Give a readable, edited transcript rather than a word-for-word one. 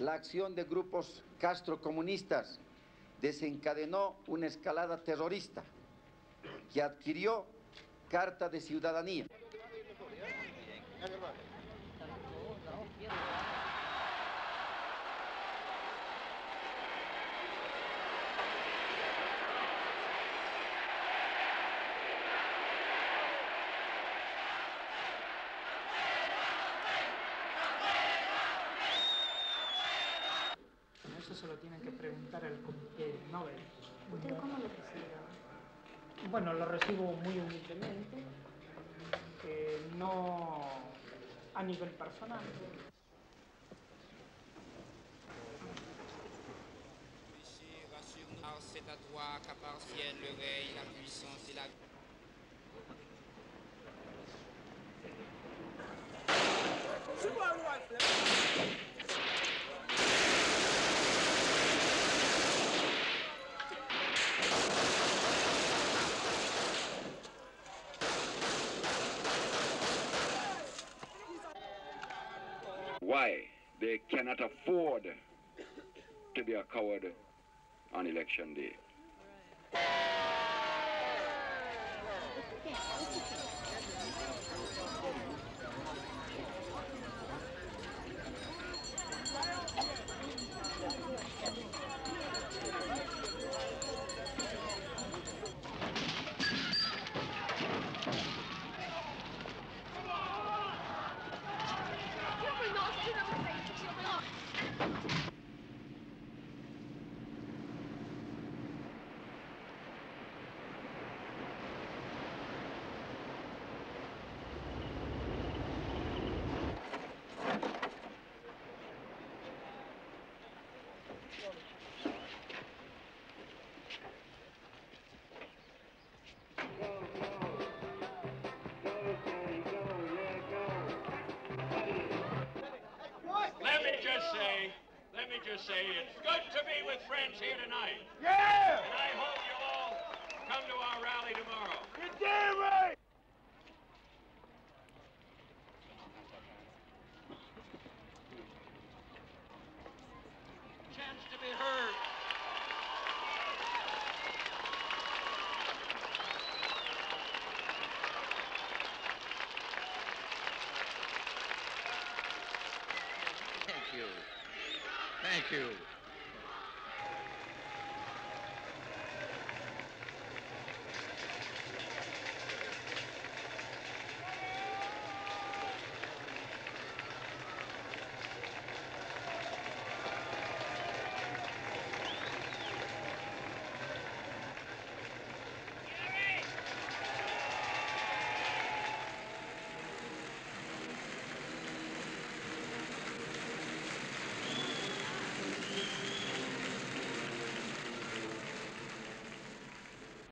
la acción de grupos castrocomunistas desencadenó una escalada terrorista que adquirió carta de ciudadanía. Eso se lo tienen que preguntar al Comité Nobel. ¿Usted cómo lo recibe? Bueno, lo recibo muy humildemente, no a nivel personal. C'est à toi qu'appartiennent le règne, la puissance et la... Why they cannot afford to be a coward on election day. Let me just say, it's good to be with friends here tonight. Yeah! And I hope you all come to our rally tomorrow. You're damn right! Chance to be heard. Thank you.